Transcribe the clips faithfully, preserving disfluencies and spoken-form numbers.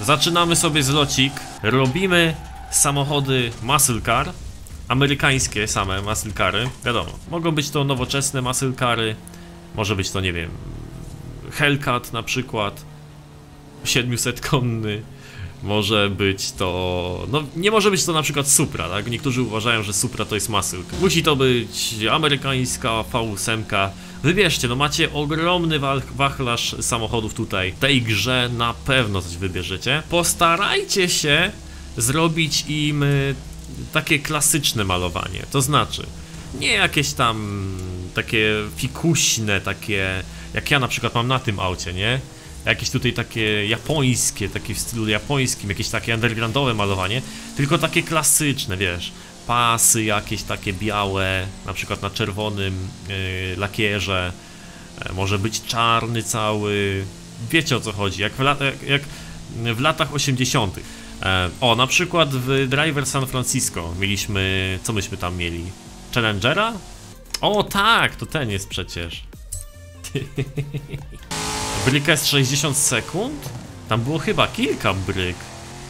Zaczynamy sobie zlocik. Robimy samochody muscle car. Amerykańskie same muscle cary. Wiadomo, mogą być to nowoczesne muscle cary. Może być to, nie wiem, Hellcat na przykład siedmiusetkonny. Może być to... No nie może być to na przykład Supra, tak? Niektórzy uważają, że Supra to jest muscle car. Musi to być amerykańska V osiem. Wybierzcie, no macie ogromny wachlarz samochodów tutaj. W tej grze na pewno coś wybierzecie. Postarajcie się zrobić im takie klasyczne malowanie. To znaczy, nie jakieś tam takie fikuśne, takie... Jak ja na przykład mam na tym aucie, nie? Jakieś tutaj takie japońskie, takie w stylu japońskim, jakieś takie undergroundowe malowanie. Tylko takie klasyczne, wiesz, pasy jakieś takie białe, na przykład na czerwonym yy, lakierze. e, Może być czarny cały. Wiecie, o co chodzi, jak w, la jak, jak w latach osiemdziesiątych. e, O, na przykład w Driver San Francisco mieliśmy, co myśmy tam mieli? Challengera? O tak, to ten jest przecież. Bryka jest sześćdziesiąt sekund? Tam było chyba kilka bryk.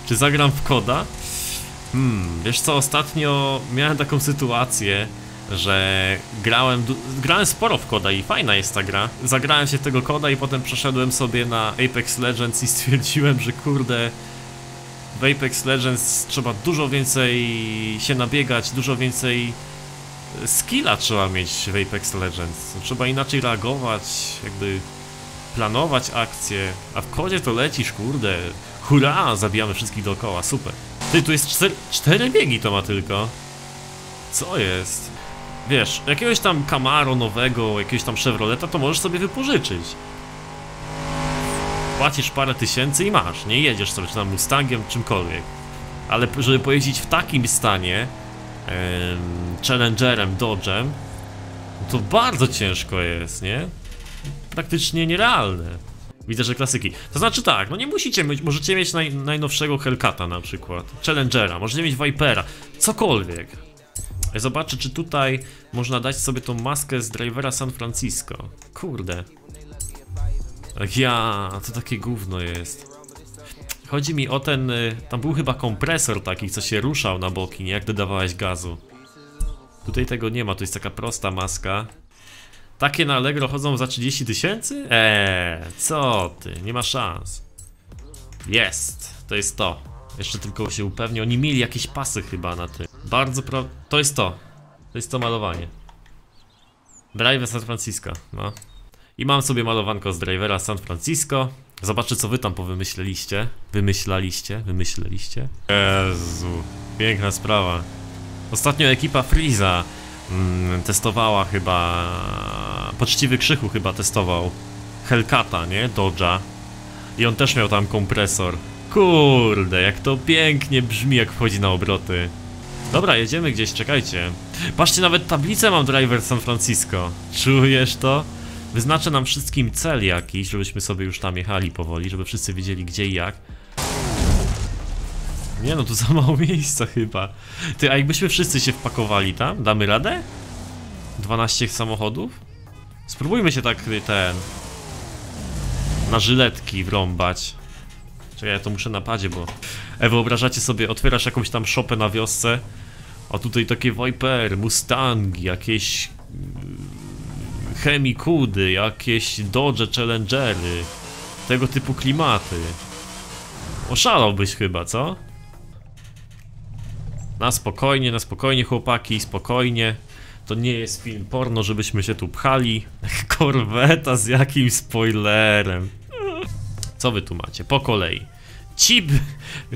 Czy zagram w koda? Hmm, wiesz co, ostatnio miałem taką sytuację, że grałem, grałem sporo w koda i fajna jest ta gra. Zagrałem się w tego koda i potem przeszedłem sobie na Apex Legends i stwierdziłem, że kurde, w Apex Legends trzeba dużo więcej się nabiegać, dużo więcej skilla trzeba mieć w Apex Legends. Trzeba inaczej reagować, jakby... planować akcje, a w kodzie to lecisz, kurde, hurra, zabijamy wszystkich dookoła, super. Ty, tu jest cztery, cztery biegi to ma tylko. Co jest? Wiesz, jakiegoś tam Camaro nowego, jakiegoś tam Chevroleta to możesz sobie wypożyczyć. Płacisz parę tysięcy i masz, nie jedziesz sobie, czy tam Mustangiem, czymkolwiek. Ale żeby pojeździć w takim stanie, yy, Challengerem, Dodge'em, to bardzo ciężko jest, nie? Praktycznie nierealne. Widzę, że klasyki. To znaczy tak, no nie musicie mieć, możecie mieć naj, najnowszego Hellcata na przykład, Challengera, możecie mieć Vipera, cokolwiek. Zobaczę, czy tutaj można dać sobie tą maskę z Drivera San Francisco. Kurde. Ja, to takie gówno jest. Chodzi mi o ten, tam był chyba kompresor taki, co się ruszał na boki, nie? Jak dodawałeś gazu. Tutaj tego nie ma, to jest taka prosta maska. Takie na Allegro chodzą za trzydzieści tysięcy? Eee, co ty, nie ma szans. Jest, to jest to. Jeszcze tylko się upewnię, oni mieli jakieś pasy chyba na tym. Bardzo pro... to jest to. To jest to malowanie. Driver San Francisco, no. I mam sobie malowanko z Drivera San Francisco. Zobaczę, co wy tam powymyśleliście. Wymyślaliście, wymyśleliście. Jezu, piękna sprawa. Ostatnio ekipa Freeza testowała chyba... Poczciwy Krzychu chyba testował Hellcata, nie? Dodge'a. I on też miał tam kompresor. Kurde, jak to pięknie brzmi, jak wchodzi na obroty. Dobra, jedziemy gdzieś, czekajcie. Patrzcie, nawet tablicę mam Driver San Francisco. Czujesz to? Wyznaczę nam wszystkim cel jakiś, żebyśmy sobie już tam jechali powoli, żeby wszyscy wiedzieli gdzie i jak. Nie no, tu za mało miejsca chyba. Ty, a jakbyśmy wszyscy się wpakowali tam? Damy radę? dwanaście samochodów? Spróbujmy się tak ten... na żyletki wrąbać. Czekaj, ja to muszę na padzie, bo... E, wyobrażacie sobie, otwierasz jakąś tam szopę na wiosce, a tutaj takie Viper, Mustangi, jakieś... Hemikudy, jakieś Dodge, Challengery. Tego typu klimaty. Oszalałbyś chyba, co? Na spokojnie, na spokojnie chłopaki, spokojnie. To nie jest film porno, żebyśmy się tu pchali. Korweta z jakim spoilerem. Co wy tu macie? Po kolei. Chip...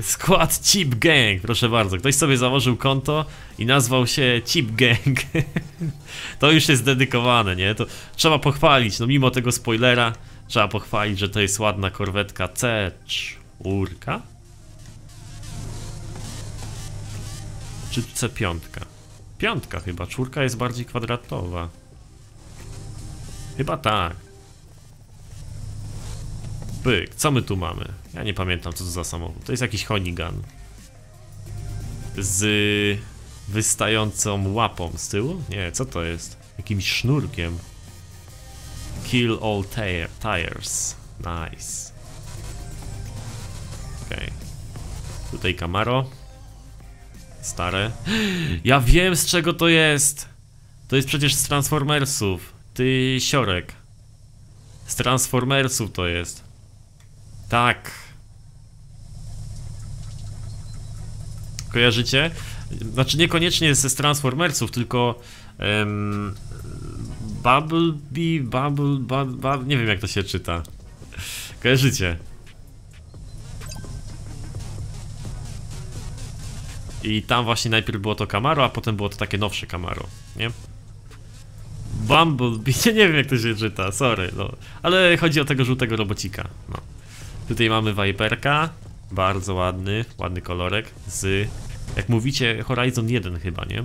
Skład Chip Gang, proszę bardzo. Ktoś sobie założył konto i nazwał się Chip Gang. To już jest dedykowane, nie? To trzeba pochwalić, no mimo tego spoilera. Trzeba pochwalić, że to jest ładna korwetka C cztery. Czy C pięć? Piątka chyba, czwórka jest bardziej kwadratowa. Chyba tak. Byk, co my tu mamy? Ja nie pamiętam, co to za samochód. To jest jakiś Honigan z wystającą łapą z tyłu? Nie, co to jest? Jakimś sznurkiem. Kill all tire tires. Nice. Okej. Okay. Tutaj Camaro. Stare. Ja wiem, z czego to jest. To jest przecież z Transformersów. Ty siorek. Z Transformersów to jest. Tak. Kojarzycie? Znaczy niekoniecznie ze Transformersów, tylko um, Bumblebee, Bumble, Bumble, Bumble, nie wiem jak to się czyta. Kojarzycie? I tam właśnie najpierw było to Camaro, a potem było to takie nowsze Camaro, nie? Bumblebee, nie wiem jak to się czyta, sorry, no. Ale chodzi o tego żółtego robocika, no. Tutaj mamy Viperka, bardzo ładny, ładny kolorek z... Jak mówicie, Horizon jeden chyba, nie?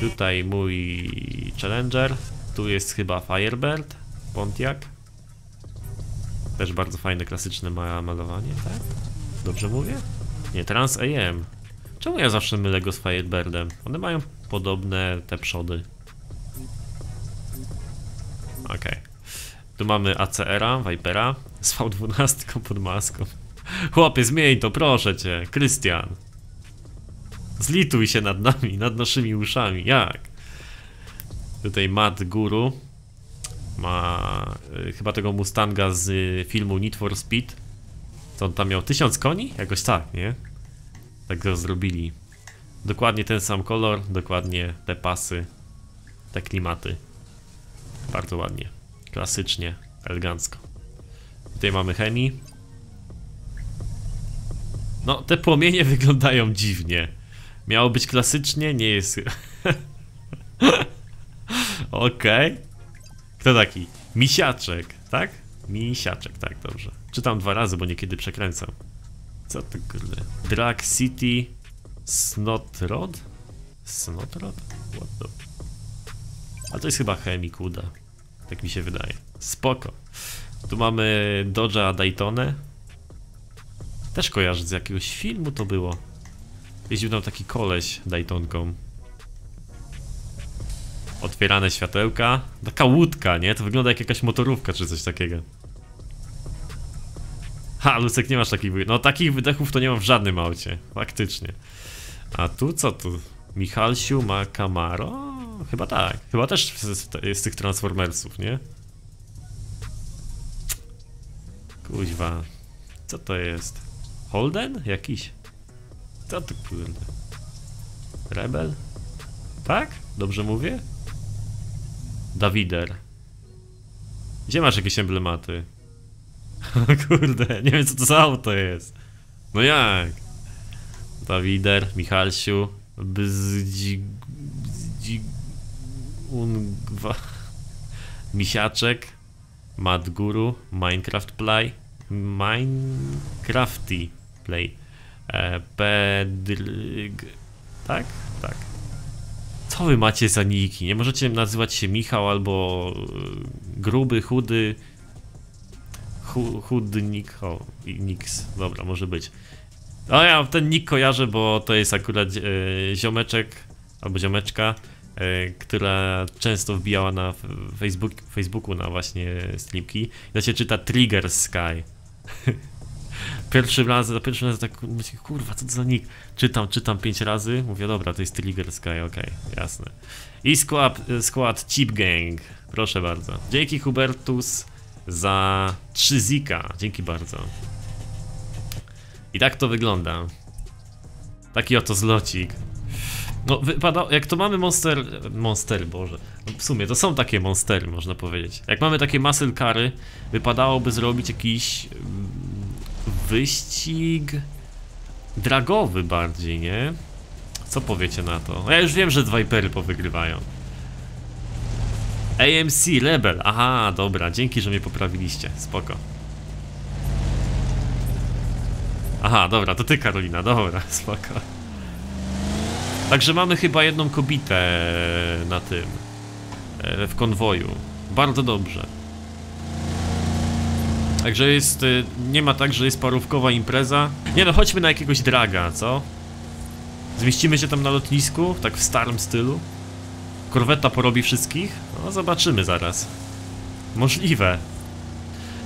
Tutaj mój Challenger. Tu jest chyba Firebird, Pontiac. Też bardzo fajne, klasyczne ma malowanie, tak? Dobrze mówię? Nie, Trans A M. Czemu ja zawsze mylę go z Firebirdem? One mają podobne te przody. Okej. Okay. Tu mamy A C R-a, Vipera z V dwanaście pod maską. Chłopie, zmień to, proszę cię, Krystian. Zlituj się nad nami, nad naszymi uszami, jak? Tutaj Mat Guru ma y, chyba tego Mustanga z y, filmu Need for Speed. To on tam miał tysiąc koni? Jakoś tak, nie? Tak go zrobili. Dokładnie ten sam kolor, dokładnie te pasy, te klimaty. Bardzo ładnie, klasycznie, elegancko. Tutaj mamy Hemi. No, te płomienie wyglądają dziwnie. Miało być klasycznie, nie jest. Okej. Okay. Kto taki? Misiaczek, tak? Misiaczek, tak, dobrze. Czytam dwa razy, bo niekiedy przekręcam. Co to kurde? Drag City Snot Road? Snot Road? What the... A to jest chyba Hemicuda. Tak mi się wydaje. Spoko. Tu mamy Dodge'a Daytonę. Też kojarzę z jakiegoś filmu to było. Jeździł tam taki koleś Daytonką. Otwierane światełka. Taka łódka, nie? To wygląda jak jakaś motorówka czy coś takiego. Ha, Lucek, nie masz takich wydechów. No takich wydechów to nie mam w żadnym aucie. Faktycznie. A tu co tu? Michalsiu ma Camaro? Chyba tak. Chyba też jest z tych Transformersów, nie? Kuźwa. Co to jest? Holden? Jakiś? Co to kurde? Rebel? Tak? Dobrze mówię? Dawider. Gdzie masz jakieś emblematy? Kurde, nie wiem co to za auto jest. No jak? Dawider, Michalsiu, Bzdzi... Bzdzi... Ungwa... Misiaczek, Mat Guru, Minecraft Play, Minecrafty Play, e, Pedryg... Tak? Tak. Co wy macie za niki? Nie możecie nazywać się Michał albo gruby, chudy... Chudy nick, ho, nix, dobra, może być. A ja ten nick kojarzę, bo to jest akurat e, ziomeczek albo ziomeczka, e, która często wbijała na Facebook, Facebooku na właśnie streamki. I to się czyta Trigger Sky. Pierwszy raz, za pierwszym razem tak myślę, kurwa, co to za nick? Czytam, czytam pięć razy, mówię, dobra, to jest Trigger Sky, okej, okay, jasne. I skład, skład CHIP GANG, proszę bardzo. Dzięki Hubertus za trzy zika, dzięki bardzo. I tak to wygląda. Taki oto zlocik. No wypada, jak to mamy monster, monster boże, no, w sumie to są takie monstery można powiedzieć. Jak mamy takie muscle cary, wypadałoby zrobić jakiś wyścig dragowy bardziej, nie? Co powiecie na to? Ja już wiem, że Vipery powygrywają. A M C, Rebel, aha, dobra, dzięki, że mnie poprawiliście, spoko. Aha, dobra, to ty Karolina, dobra, spoko. Także mamy chyba jedną kobietę na tym, w konwoju, bardzo dobrze. Także jest, nie ma tak, że jest parówkowa impreza. Nie no, chodźmy na jakiegoś draga, co? Zmieścimy się tam na lotnisku, tak w starym stylu. Korweta porobi wszystkich? No zobaczymy zaraz. Możliwe.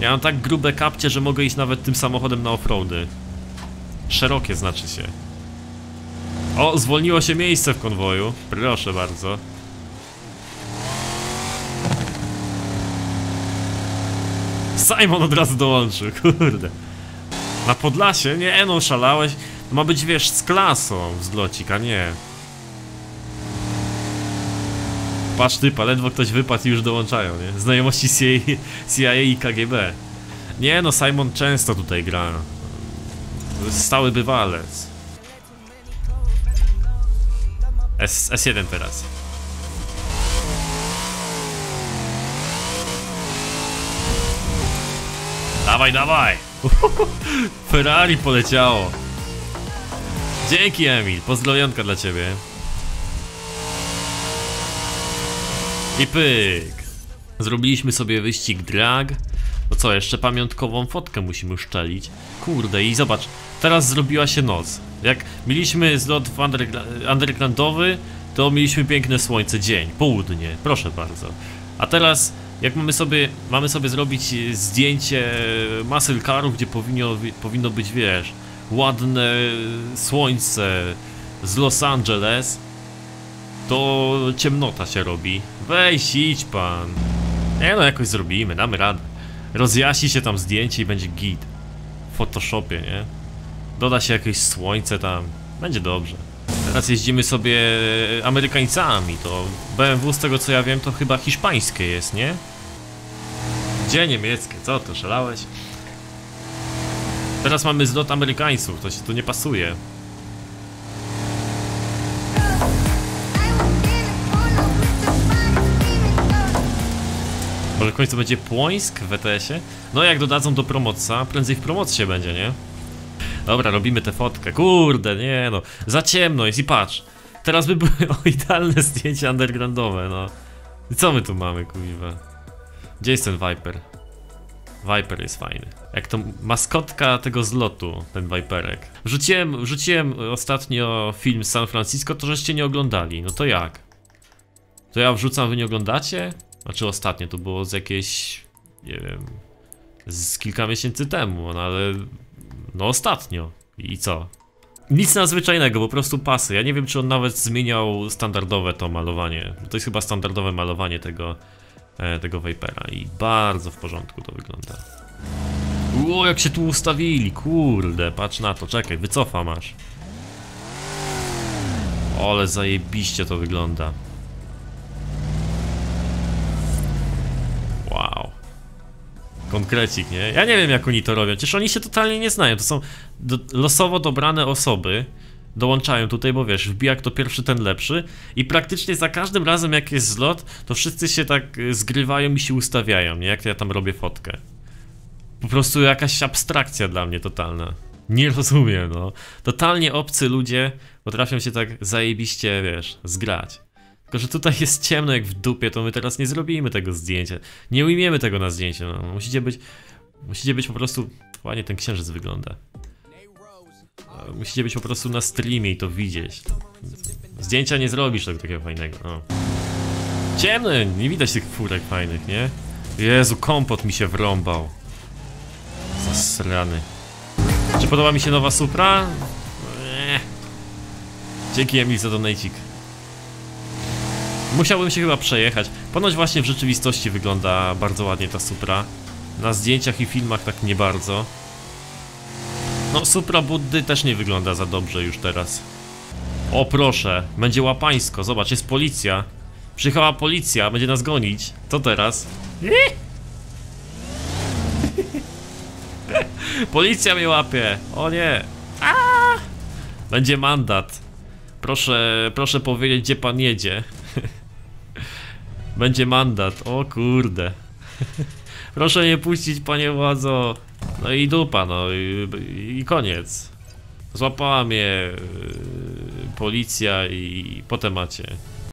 Ja mam tak grube kapcie, że mogę iść nawet tym samochodem na offroady. Szerokie znaczy się. O, zwolniło się miejsce w konwoju. Proszę bardzo. Simon od razu dołączył, kurde. Na Podlasie? Nie, no szalałeś. To ma być, wiesz, z klasą wzlocik, a nie. Patrz typa, ledwo ktoś wypadł i już dołączają, nie? Znajomości C I A i K G B. Nie no, Simon często tutaj gra. Stały bywalec. S S1 teraz. Dawaj, dawaj! Ferrari poleciało. Dzięki, Emil, pozdrowionka dla ciebie. I pyk. Zrobiliśmy sobie wyścig drag. No co, jeszcze pamiątkową fotkę musimy szczelić. Kurde, i zobacz, teraz zrobiła się noc. Jak mieliśmy zlot undergroundowy, to mieliśmy piękne słońce, dzień, południe, proszę bardzo. A teraz, jak mamy sobie, mamy sobie zrobić zdjęcie muscle caru, gdzie powinno, powinno być, wiesz, ładne słońce z Los Angeles, to ciemnota się robi. Weź, idź pan. Nie no, jakoś zrobimy, damy radę. Rozjaśni się tam zdjęcie i będzie git. W Photoshopie, nie? Doda się jakieś słońce tam. Będzie dobrze. Teraz jeździmy sobie Amerykańcami. To B M W, z tego co ja wiem, to chyba hiszpańskie jest, nie? Gdzie niemieckie? Co to, szalałeś? Teraz mamy zlot Amerykańców, to się tu nie pasuje. Może w końcu będzie Płońsk w W T S-ie? No jak dodadzą do promocja, prędzej w promocji będzie, nie? Dobra, robimy tę fotkę, kurde, nie no. Za ciemno jest i patrz. Teraz by były o, idealne zdjęcia undergroundowe, no. I co my tu mamy, kurwa? Gdzie jest ten Viper? Viper jest fajny. Jak to maskotka tego zlotu, ten Viperek. Wrzuciłem, wrzuciłem ostatnio film z San Francisco, to żeście nie oglądali, no to jak? To ja wrzucam, wy nie oglądacie? Znaczy ostatnio, to było z jakieś, nie wiem, z kilka miesięcy temu, no ale no ostatnio. I co? Nic nadzwyczajnego, po prostu pasy. Ja nie wiem, czy on nawet zmieniał standardowe to malowanie. To jest chyba standardowe malowanie tego, e, tego Vipera i bardzo w porządku to wygląda. Ło, jak się tu ustawili, kurde, patrz na to, czekaj, wycofa masz. Ole zajebiście to wygląda. Wow. Konkrecik, nie? Ja nie wiem, jak oni to robią. Przecież oni się totalnie nie znają. To są do, losowo dobrane osoby. Dołączają tutaj, bo wiesz, wbija kto pierwszy, ten lepszy. I praktycznie za każdym razem, jak jest zlot, to wszyscy się tak zgrywają i się ustawiają, nie? Jak ja tam robię fotkę. Po prostu jakaś abstrakcja dla mnie totalna. Nie rozumiem, no. Totalnie obcy ludzie potrafią się tak zajebiście, wiesz, zgrać. Tylko że tutaj jest ciemno jak w dupie, to my teraz nie zrobimy tego zdjęcia. Nie ujmiemy tego na zdjęcie, no. Musicie być... Musicie być po prostu... Ładnie ten księżyc wygląda. Musicie być po prostu na streamie i to widzieć. Zdjęcia nie zrobisz tego takiego fajnego, no. Ciemno! Nie widać tych furek fajnych, nie? Jezu, kompot mi się wrąbał. Zasrany. Czy podoba mi się nowa Supra? Eee. Dzięki, Emil, za donejcik. Musiałbym się chyba przejechać. Ponoć właśnie w rzeczywistości wygląda bardzo ładnie ta Supra. Na zdjęciach i filmach tak nie bardzo. No Supra Buddy też nie wygląda za dobrze już teraz. O proszę, będzie łapańsko, zobacz, jest policja. Przyjechała policja, będzie nas gonić. Co teraz? Policja mnie łapie, o nie. Aaaa! Będzie mandat. Proszę, proszę powiedzieć, gdzie pan jedzie. Będzie mandat, o kurde. Proszę nie puścić, panie władzo. No i dupa, no i, i koniec. Złapała mnie yy, policja i, i po temacie.